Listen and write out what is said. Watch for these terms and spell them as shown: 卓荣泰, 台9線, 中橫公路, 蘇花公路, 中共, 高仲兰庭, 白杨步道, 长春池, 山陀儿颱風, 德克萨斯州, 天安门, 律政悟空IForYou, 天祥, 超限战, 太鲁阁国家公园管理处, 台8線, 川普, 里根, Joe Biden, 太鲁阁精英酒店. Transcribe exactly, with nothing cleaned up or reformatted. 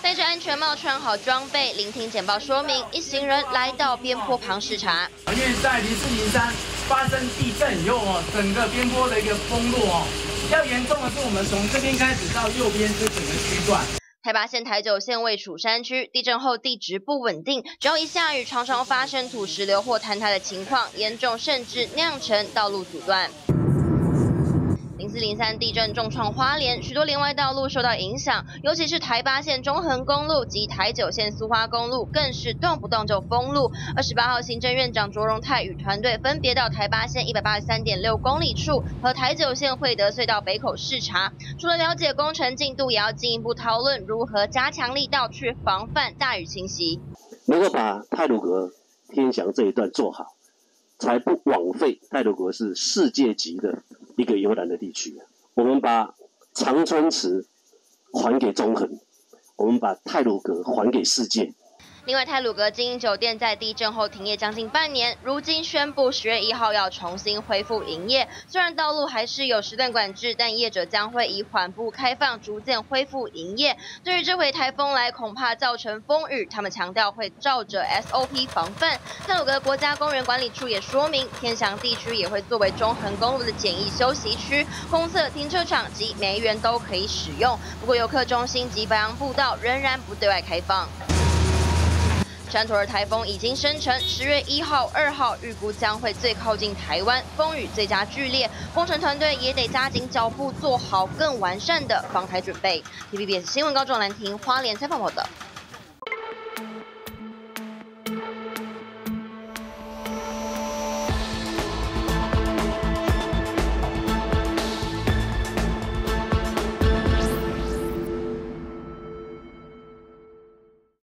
戴着安全帽，穿好装备，聆听简报说明，一行人来到边坡旁视察。因为在零四零三发生地震以后哦，整个边坡的一个崩落哦，比较严重的是我们从这边开始到右边是整个区段。台八线、台九线位处山区，地震后地质不稳定，只要一下雨，常常发生土石流或坍塌的情况，严重甚至酿成道路阻断。 零四零三地震重创花莲，许多连外道路受到影响，尤其是台八线中横公路及台九线苏花公路，更是动不动就封路。二十八号，行政院长卓荣泰与团队分别到台八线 一百八十三点六 公里处和台九线惠德隧道北口视察，除了了解工程进度，也要进一步讨论如何加强力道去防范大雨侵袭。能够把太鲁阁、天祥这一段做好，才不枉费太鲁阁是世界级的 一个游览的地区，我们把长春池还给中横，我们把太鲁阁还给世界。另外，太鲁阁精英酒店在地震后停业将近半年，如今宣布十月一号要重新恢复营业。虽然道路还是有时段管制，但业者将会以缓步开放，逐渐恢复营业。对于这回台风来，恐怕造成风雨，他们强调会照着 S O P 防范。太鲁阁国家公园管理处也说明，天祥地区也会作为中横公路的简易休息区，公厕、停车场及梅园都可以使用。不过，游客中心及白杨步道仍然不对外开放。 山陀儿台风已经生成，十月一号、二号预估将会最靠近台湾，风雨最佳剧烈，工程团队也得加紧脚步，做好更完善的防台准备。T V B S 新闻高仲兰庭花莲采访报道。